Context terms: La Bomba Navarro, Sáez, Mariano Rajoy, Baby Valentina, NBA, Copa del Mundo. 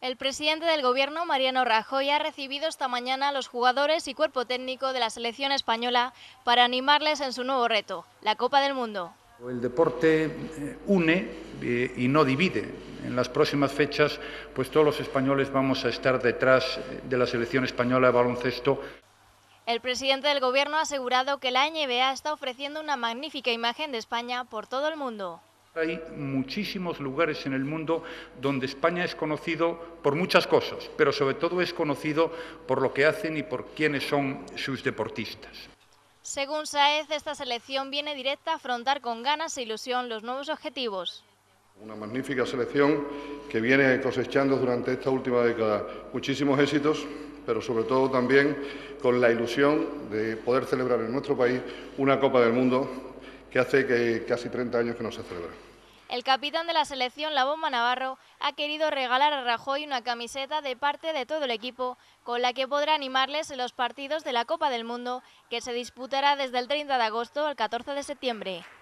El presidente del Gobierno, Mariano Rajoy, ha recibido esta mañana a los jugadores y cuerpo técnico de la selección española para animarles en su nuevo reto, la Copa del Mundo. El deporte une y no divide. En las próximas fechas, pues todos los españoles vamos a estar detrás de la selección española de baloncesto. El presidente del Gobierno ha asegurado que la NBA está ofreciendo una magnífica imagen de España por todo el mundo. Hay muchísimos lugares en el mundo donde España es conocido por muchas cosas, pero sobre todo es conocido por lo que hacen y por quiénes son sus deportistas. Según Sáez, esta selección viene directa a afrontar con ganas e ilusión los nuevos objetivos. Una magnífica selección que viene cosechando durante esta última década muchísimos éxitos, pero sobre todo también con la ilusión de poder celebrar en nuestro país una Copa del Mundo que hace que casi 30 años que no se celebra. El capitán de la selección, La Bomba Navarro, ha querido regalar a Rajoy una camiseta de parte de todo el equipo, con la que podrá animarles en los partidos de la Copa del Mundo, que se disputará desde el 30 de agosto al 14 de septiembre.